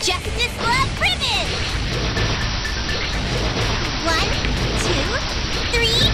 Justice Glove Ribbon! 1, 2, 3...